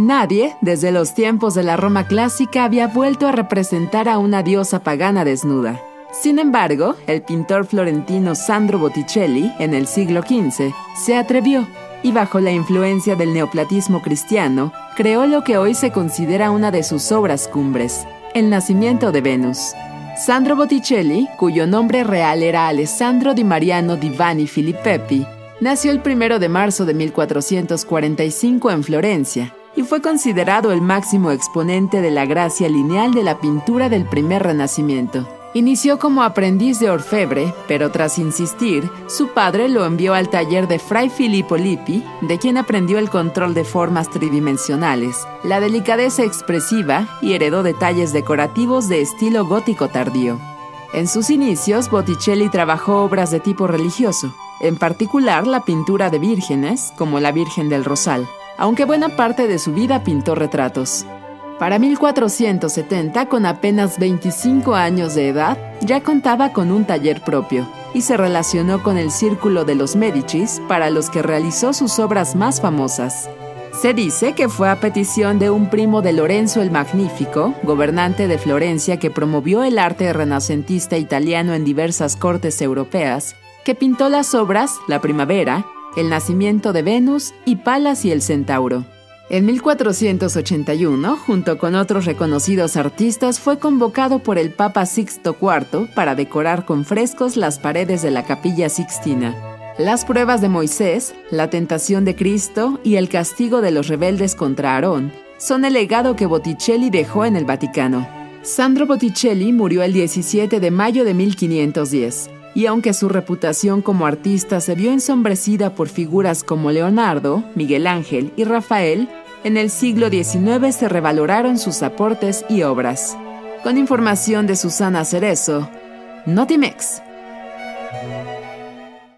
Nadie, desde los tiempos de la Roma clásica, había vuelto a representar a una diosa pagana desnuda. Sin embargo, el pintor florentino Sandro Botticelli, en el siglo XV, se atrevió y, bajo la influencia del neoplatismo cristiano, creó lo que hoy se considera una de sus obras cumbres, El Nacimiento de Venus. Sandro Botticelli, cuyo nombre real era Alessandro di Mariano di Vanni Filipepi, nació el 1 de marzo de 1445 en Florencia y fue considerado el máximo exponente de la gracia lineal de la pintura del primer Renacimiento. Inició como aprendiz de orfebre, pero tras insistir, su padre lo envió al taller de Fray Filippo Lippi, de quien aprendió el control de formas tridimensionales, la delicadeza expresiva y heredó detalles decorativos de estilo gótico tardío. En sus inicios, Botticelli trabajó obras de tipo religioso, en particular la pintura de vírgenes, como la Virgen del Rosal, aunque buena parte de su vida pintó retratos. Para 1470, con apenas 25 años de edad, ya contaba con un taller propio y se relacionó con el círculo de los Médicis, para los que realizó sus obras más famosas. Se dice que fue a petición de un primo de Lorenzo el Magnífico, gobernante de Florencia que promovió el arte renacentista italiano en diversas cortes europeas, que pintó las obras La Primavera, El Nacimiento de Venus y Palas y el Centauro. En 1481, junto con otros reconocidos artistas, fue convocado por el Papa Sixto IV para decorar con frescos las paredes de la Capilla Sixtina. Las pruebas de Moisés, la tentación de Cristo y el castigo de los rebeldes contra Aarón son el legado que Botticelli dejó en el Vaticano. Sandro Botticelli murió el 17 de mayo de 1510. Y aunque su reputación como artista se vio ensombrecida por figuras como Leonardo, Miguel Ángel y Rafael, en el siglo XIX se revaloraron sus aportes y obras. Con información de Susana Cerezo, Notimex.